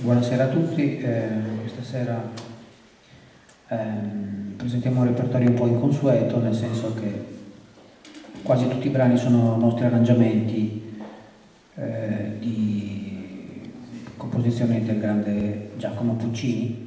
Buonasera a tutti, questa sera presentiamo un repertorio un po' inconsueto, nel senso che quasi tutti i brani sono nostri arrangiamenti di composizione del grande Giacomo Puccini.